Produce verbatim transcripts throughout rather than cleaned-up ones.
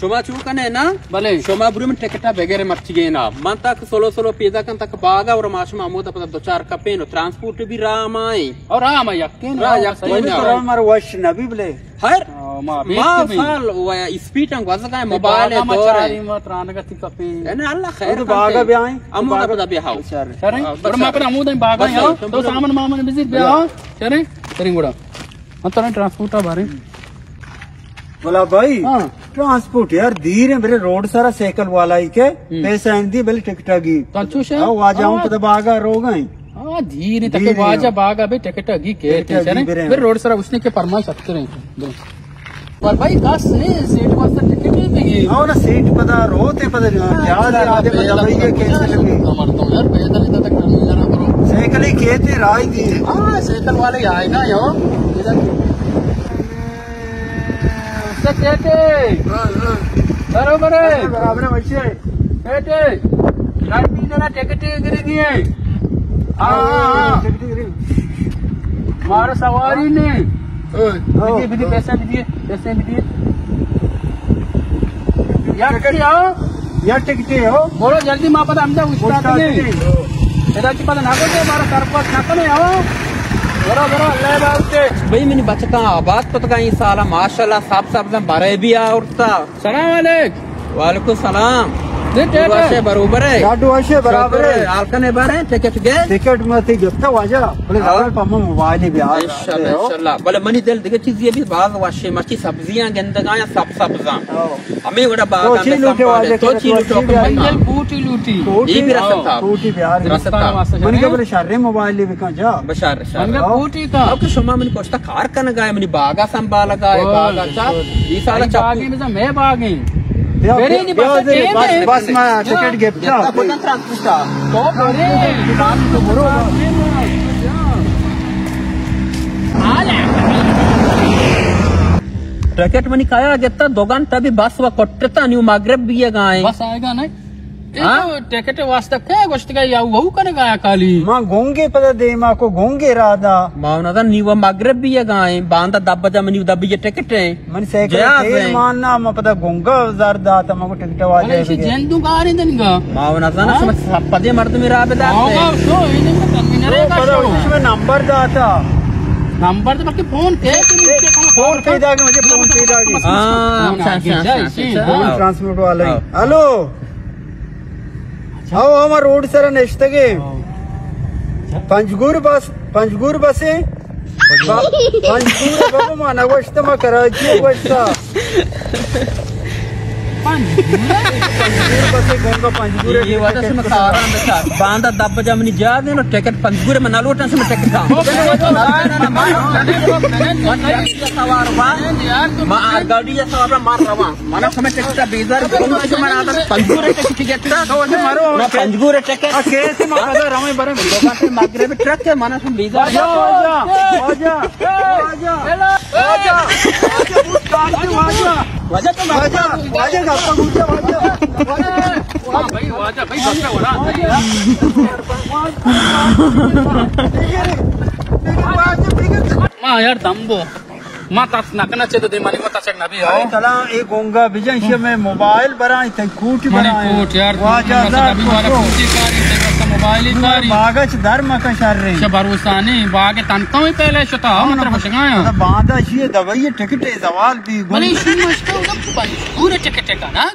शोमा चूकनेना भले शोमा बुरी में टेकटा बेगेरे मर्चिगेना मन तक सोलो सोलो पेदा कन तक बागा और माशमा अमोदा पता दो चार कपेनो ट्रांसपोर्ट भी रामाई और रामा यक्केन रा यक्केन और मार वश नबी भले हर मा फाल वया स्पीड अंग वजगाय मोबाइल है तोरे मा त्रानगा ति कपे ने अल्लाह खैर बागा बे आई अमोदा पता बे हाउ करे और मा पर अमोदा बागा हाउ तो सामान मामन बिजी बे हाउ करे करिंगोड़ा अंतरा ट्रांसपोर्टा बारे बोला भाई ट्रांसपोर्ट यार धीरे मेरे रोड सारा साइकिल वाला ही के पैसा आंदी भले टिकटा गी आओ आ जाऊं तो बागा रोगाई हां धीरे तक बाजा बागा बे टिकटा गी के मेरे रोड सारा उसने के परमाल सकते रहे पर भाई काश से सीट पर से टिकट भी गी आओ ना सीट पता रोते पता क्या आधे में जब ये कैसे लगी मरता यार पैदल ही तक नहीं जाना करो साइकिल ही कहते राई दी हां साइकिल वाले आए ना यो कहते बराबर है बराबर है वैसे कहते लाइट भी जरा टिकट गिरेगी हां टिकट गिरेगी मार सवारी ने ओए भी पैसा दिए पैसे दिए यार टिकट आओ यार टिकट हो बोलो जल्दी मां पता हम उठा दे तेरा की पता ना कोई मारा सरपंच ना कने आओ बड़ा बड़ा भाई मैंने बचका आबाद पता गई साला माशाल्लाह साफ साफ बारह भी आ उठता वालेकुम सलाम बराबर है बराबर है आपका ने बारे टिकट गए टिकट मत गिफ्ता वाजा मोबाइल भी इंशाल्लाह बोले मनी दिल दिखे चीज ये भी बाग वाशे मची सब्जियां गंदगाया सब सब्जा हमें बड़ा बाग में संभाले तो चीज तो मंगल बूटी लूटी ये भी रसता था बूटी बिहार रसता मनी के बोले शारे मोबाइल भी का जा बशार मंगल बूटी का ओके शोमा मनी कोस्ता कार कन गए मनी बागा संभाल गए बागा चा ये साला चागी में मैं बागी नहीं बस बस मैं टिकट गिफ्ट टिकट मनी खाया गिफ्ता दोगान तभी बस व कोटता न्यू मागरेब भी गाय बस आएगा नहीं टिकट वास्ते क्या गोश्त का या वहू कने गाया काली मां गोंगे पता दे मां को गोंगे रादा मां ना नीवा मगरब भी गाए बांदा दब जा मनी दब ये टिकट है मन से के मानना मां पता गोंगा जरदा त मां को टिकट वाले है जेंदू का नहीं देगा मां ना ना समझ पदे मर्द में राबेदार है हां सो इनमें कन्वीनर का शो इसमें नंबर दा था नंबर तो बाकी फोन के फोन पे जाके मुझे फोन पे जाके हां फोन ट्रांसमिट वाला हेलो आओ हमारा रोड सारा नेश्ते के पंजगुर बस पंजगुर बसे पंजगुर बाबू माना वस्ता मा कराची वस्ता पंजगुर बसे गोंगा पंजगुर ये वाला से मकारा मचा बांदा दब जा मनी जा दे ना टिकट पंजगुर में ना लोटा से में टिकट था ना ना मां मैंने सवार हुआ मां गाड़ी या सवार मार रहा माना समय टिकट बीस हज़ार गोंगा से मारा था पंजगुर टिकट था तो से मारो पंजगुर टिकट कैसे मारा रामे बारे लोका से मागरे में ट्रक है माना से बीस हज़ार जा जा जा जा जा जा मुस्तान की वाजा वाजा तो वाजा वाजा का वाजा वाजा भाई वाजा भाई बच्चा हो रहा है मां यार दंबो माता नकना चेतो दे मानी माता चकना भी आओ चला ए गोंगा बिजनशे में मोबाइल बराई थे कूट बनाए कूट यार वाजादार मारा कूटी कारी से मोबाइल ही कारी बागच धर्म का शर रे शबरुसानी बागे तनका में पहले शता मतलब बसगाया बांदा छिए दवाई टिकट जवाल भी भले सुन मस्को पूरे टिकट का ना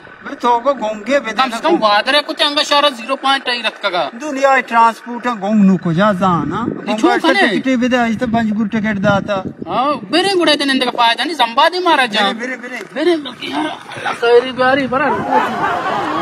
तो को गोंगे बेदम कम वादरे कुछ अंग शहर ज़ीरो पॉइंट दो रखगा दुनिया ट्रांसपोर्ट गोंग नु को जा जाना गोंगा टिकट बेदे आज तो पंजगुर टिकट दाता हां बेरे गुड़े देने का फायदा नहीं संभादी महाराज बेरे बेरे बेरे यार अल्लाह खैरी गारी पर